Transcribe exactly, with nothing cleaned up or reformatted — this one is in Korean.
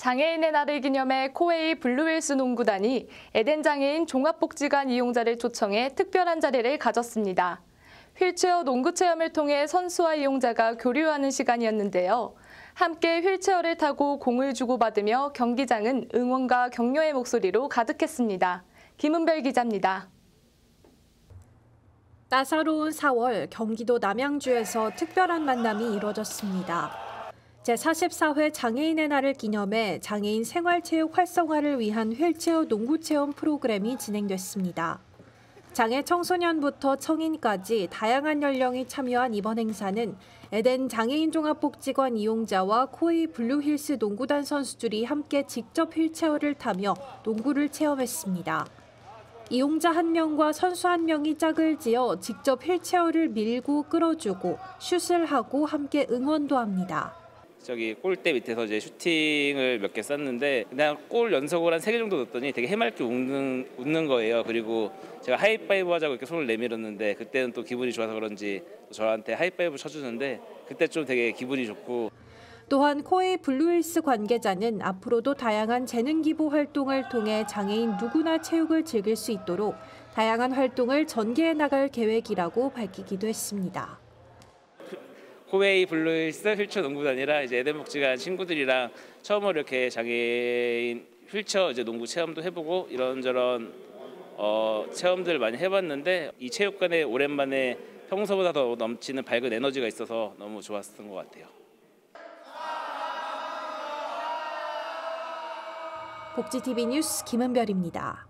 장애인의 날을 기념해 코웨이 블루웰스 농구단이 에덴장애인 종합복지관 이용자를 초청해 특별한 자리를 가졌습니다. 휠체어 농구 체험을 통해 선수와 이용자가 교류하는 시간이었는데요. 함께 휠체어를 타고 공을 주고받으며 경기장은 응원과 격려의 목소리로 가득했습니다. 김은별 기자입니다. 따사로운 사월 경기도 남양주에서 특별한 만남이 이뤄졌습니다. 제사십사 회 장애인의 날을 기념해 장애인 생활체육 활성화를 위한 휠체어 농구체험 프로그램이 진행됐습니다. 장애 청소년부터 청인까지 다양한 연령이 참여한 이번 행사는 에덴 장애인 종합복지관 이용자와 코웨이 블루웰스 농구단 선수들이 함께 직접 휠체어를 타며 농구를 체험했습니다. 이용자 한 명과 선수 한 명이 짝을 지어 직접 휠체어를 밀고 끌어주고 슛을 하고 함께 응원도 합니다. 저기 골대 밑에서 이제 슈팅을 몇 개 쐈는데 그냥 골 연속으로 한 세 개 정도 넣었더니 되게 해맑게 웃는, 웃는 거예요. 그리고 제가 하이파이브 하자고 이렇게 손을 내밀었는데 그때는 또 기분이 좋아서 그런지 저한테 하이파이브 쳐주는데 그때 좀 되게 기분이 좋고. 또한 코웨이 블루웰스 관계자는 앞으로도 다양한 재능 기부 활동을 통해 장애인 누구나 체육을 즐길 수 있도록 다양한 활동을 전개해 나갈 계획이라고 밝히기도 했습니다. 코웨이 블루웰스 휠체어 농구단이라 이제 에덴복지관 친구들이랑 처음으로 이렇게 장애인 휠체어 이제 농구 체험도 해보고 이런저런 어, 체험들을 많이 해봤는데 이 체육관에 오랜만에 평소보다 더 넘치는 밝은 에너지가 있어서 너무 좋았던 것 같아요. 복지티비 뉴스 김은별입니다.